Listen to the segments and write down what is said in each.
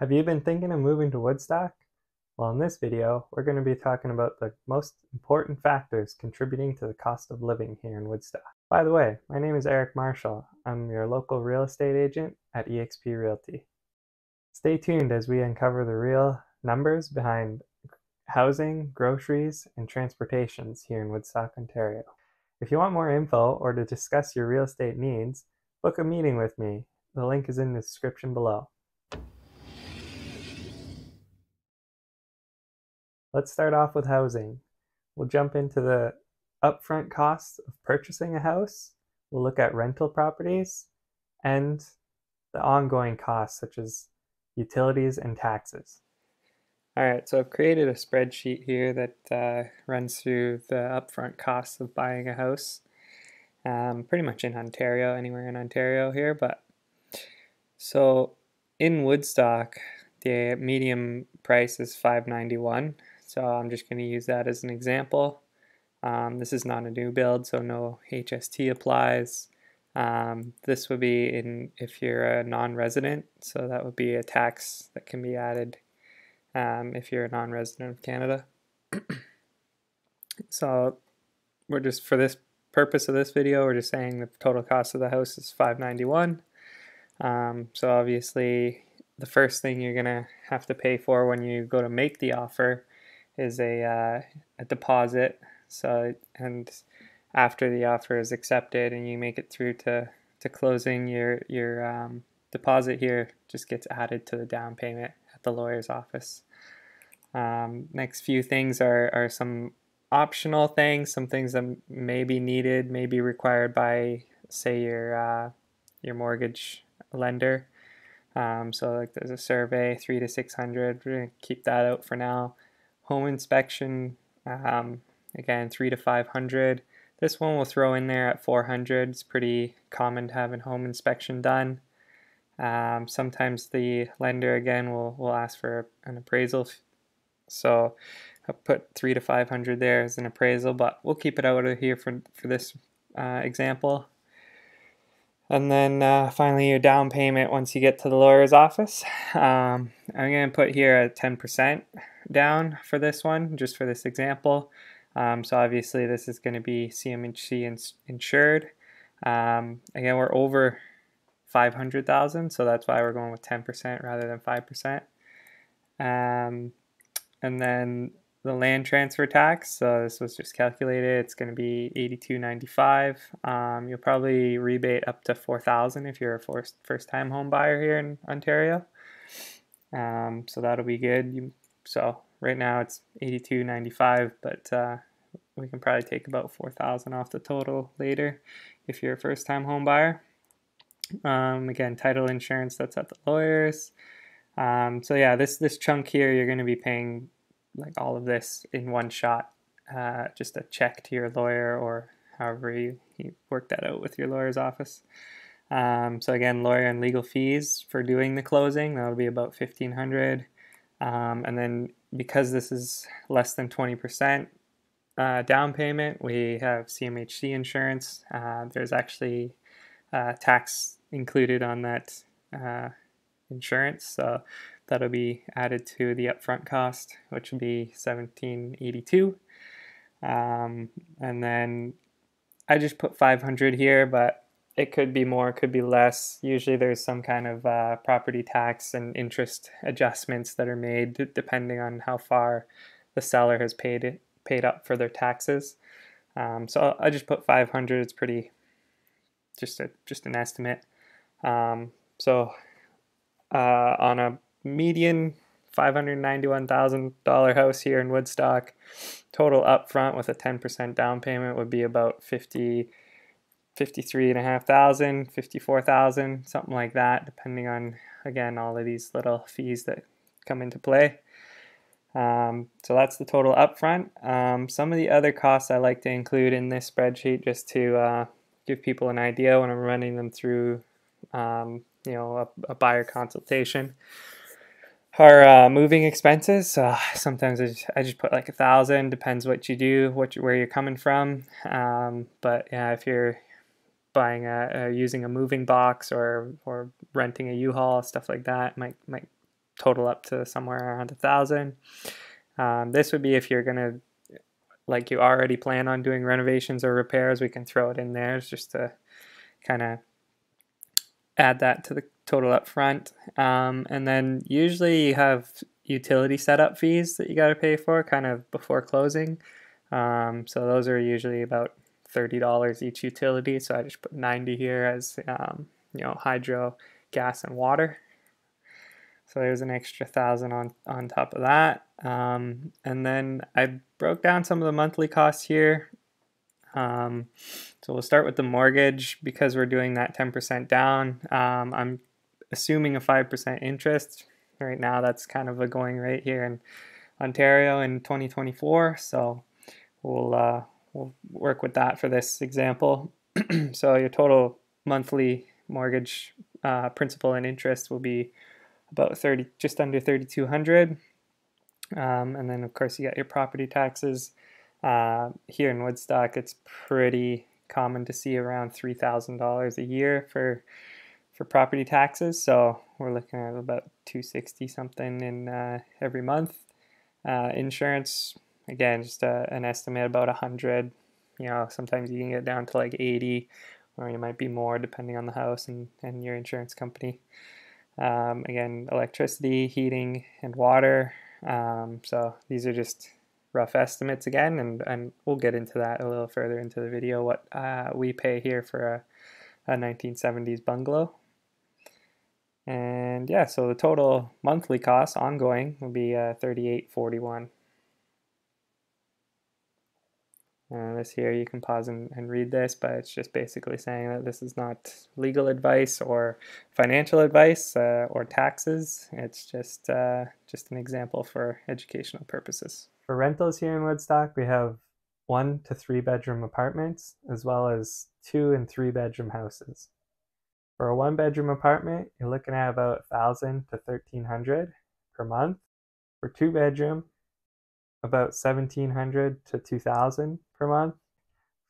Have you been thinking of moving to Woodstock? Well, in this video, we're going to be talking about the most important factors contributing to the cost of living here in Woodstock. By the way, my name is Eric Marshall. I'm your local real estate agent at eXp Realty. Stay tuned as we uncover the real numbers behind housing, groceries, and transportations here in Woodstock, Ontario. If you want more info or to discuss your real estate needs, book a meeting with me. The link is in the description below. Let's start off with housing. We'll jump into the upfront costs of purchasing a house. We'll look at rental properties and the ongoing costs such as utilities and taxes. All right, so I've created a spreadsheet here that runs through the upfront costs of buying a house, pretty much in Ontario, anywhere in Ontario here. But so in Woodstock, the medium price is $591. So I'm just going to use that as an example. This is not a new build, so no HST applies. This would be if you're a non-resident, so that would be a tax that can be added. If you're a non-resident of Canada. So we're just, for this purpose of this video, we're just saying the total cost of the house is $591. So obviously the first thing you're gonna have to pay for when you go to make the offer is a deposit. So, and after the offer is accepted and you make it through to closing, your deposit here just gets added to the down payment at the lawyer's office. Next few things are some optional things, some things that may be needed, may be required by, say, your mortgage lender. So like there's a survey, 300 to 600. We're gonna keep that out for now. Home inspection, again, 300 to 500. This one we'll throw in there at 400. It's pretty common to have a home inspection done. Sometimes the lender again will ask for an appraisal, so I'll put 300 to 500 there as an appraisal, but we'll keep it out of here for this example. And then finally, your down payment once you get to the lawyer's office. I'm going to put here a 10% down for this one, just for this example. So obviously this is going to be CMHC insured. Again, we're over 500,000, so that's why we're going with 10% rather than 5%. And then the land transfer tax, so this was just calculated, it's going to be $82.95. You'll probably rebate up to $4,000 if you're a first-time home buyer here in Ontario. So that'll be good. So right now it's $82.95, but we can probably take about $4,000 off the total later if you're a first-time home buyer. Again, title insurance, that's at the lawyers. So yeah, this chunk here, you're going to be paying like all of this in one shot, just a check to your lawyer, or however you work that out with your lawyer's office. So again, lawyer and legal fees for doing the closing, that'll be about $1,500. And then because this is less than 20% down payment, we have CMHC insurance. There's actually tax included on that insurance, so that'll be added to the upfront cost, which would be $1,782. And then I just put 500 here, but it could be more, it could be less. Usually there's some kind of property tax and interest adjustments that are made depending on how far the seller has paid up for their taxes. So I just put 500. It's pretty just an estimate. So on a median $591,000 house here in Woodstock, total upfront with a 10% down payment would be about $53,500, $54,000, something like that, depending on, again, all of these little fees that come into play. So that's the total upfront. Some of the other costs I like to include in this spreadsheet just to give people an idea when I'm running them through a buyer consultation, are moving expenses. Sometimes I just put like $1,000, depends what you do, where you're coming from. But yeah, if you're buying using a moving box or renting a U-Haul, stuff like that might total up to somewhere around $1,000. This would be if you're gonna, like, you already plan on doing renovations or repairs, we can throw it in there. It's just to kind of add that to the total up front. And then usually you have utility setup fees that you got to pay for kind of before closing. So those are usually about $30 each utility. So I just put 90 here as, you know, hydro, gas, and water. So there's an extra $1,000 on top of that. And then I broke down some of the monthly costs here. So we'll start with the mortgage because we're doing that 10% down. I'm assuming a 5% interest. Right now, that's kind of a going rate here in Ontario in 2024. So we'll work with that for this example. So your total monthly mortgage principal and interest will be about just under 3,200. And then of course you got your property taxes. Here in Woodstock, it's pretty common to see around $3,000 a year for property taxes. So we're looking at about 260 something in every month. Insurance, again, just an estimate about 100. You know, sometimes you can get down to like 80, or it might be more depending on the house and your insurance company. Again, electricity, heating, and water. So these are just rough estimates again, and we'll get into that a little further into the video, what we pay here for a 1970s bungalow. And yeah, so the total monthly cost ongoing will be $3,841. And this here, you can pause and read this, but it's just basically saying that this is not legal advice or financial advice or taxes. It's just an example for educational purposes. For rentals here in Woodstock, we have 1 to 3 bedroom apartments, as well as 2 and 3 bedroom houses. For a 1 bedroom apartment, you're looking at about $1,000 to $1,300 per month. For 2 bedroom, about $1,700 to $2,000 per month.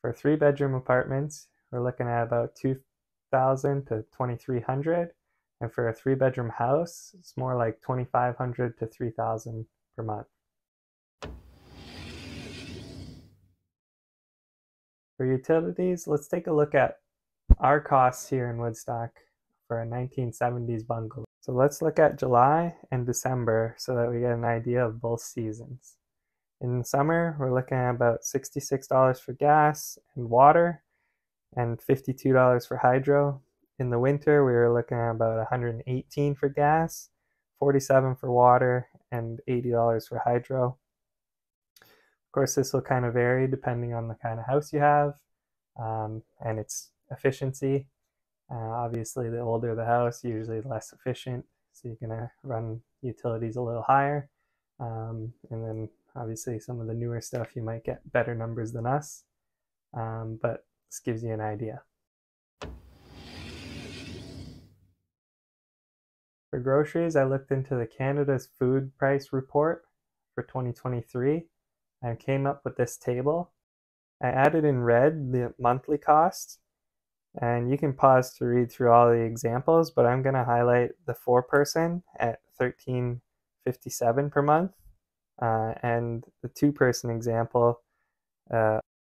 For 3 bedroom apartments, we're looking at about $2,000 to $2,300, and for a 3 bedroom house, it's more like $2,500 to $3,000 per month. For utilities, let's take a look at our costs here in Woodstock for a 1970s bungalow. So let's look at July and December so that we get an idea of both seasons. In summer, we're looking at about $66 for gas and water and $52 for hydro. In the winter, we were looking at about $118 for gas, $47 for water, and $80 for hydro. Of course, this will kind of vary depending on the kind of house you have and its efficiency. Obviously, the older the house, usually less efficient, so you're going to run utilities a little higher. And then obviously some of the newer stuff, you might get better numbers than us, but this gives you an idea. For groceries, I looked into the Canada's Food Price Report for 2023 and came up with this table. I added in red the monthly cost, and you can pause to read through all the examples, but I'm going to highlight the 4-person at $1,357 per month. And the 2-person example,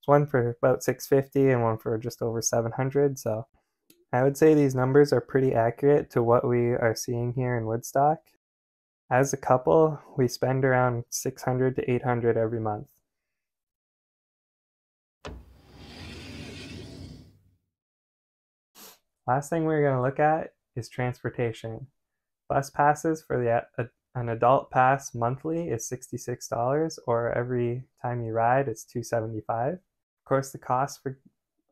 one for about $650 and one for just over $700. So I would say these numbers are pretty accurate to what we are seeing here in Woodstock. As a couple, we spend around $600 to $800 every month. Last thing we're going to look at is transportation. Bus passes for an adult pass monthly is $66, or every time you ride, it's $275. Of course, the costs for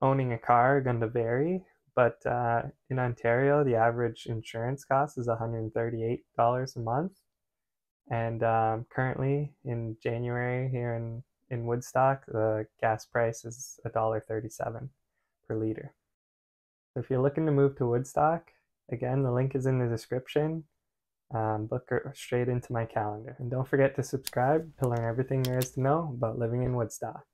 owning a car are going to vary, but in Ontario, the average insurance cost is $138 a month. And currently, in January here in Woodstock, the gas price is $1.37 per liter. So if you're looking to move to Woodstock, again, the link is in the description. Book straight into my calendar. And don't forget to subscribe to learn everything there is to know about living in Woodstock.